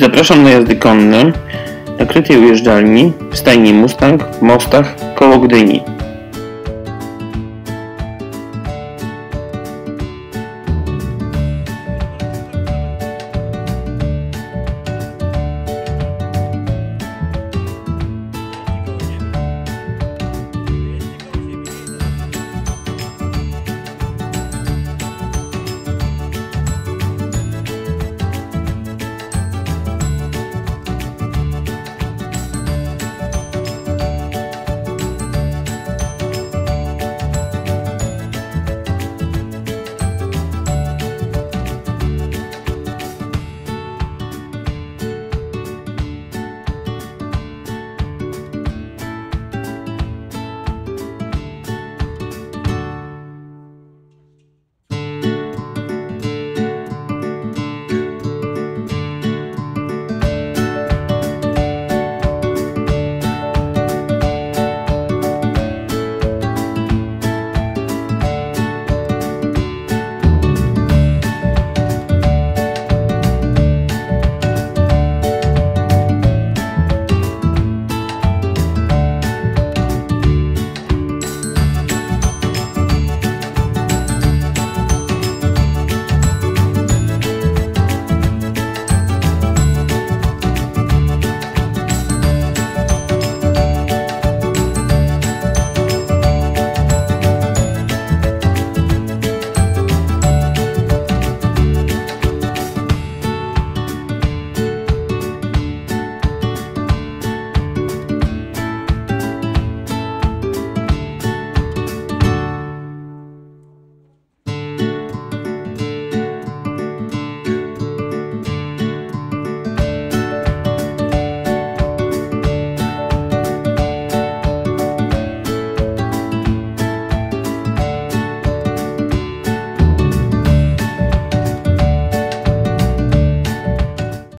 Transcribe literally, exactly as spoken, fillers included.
Zapraszam na jazdy konne na krytej ujeżdżalni w stajni Mustang w Mostach koło Gdyni.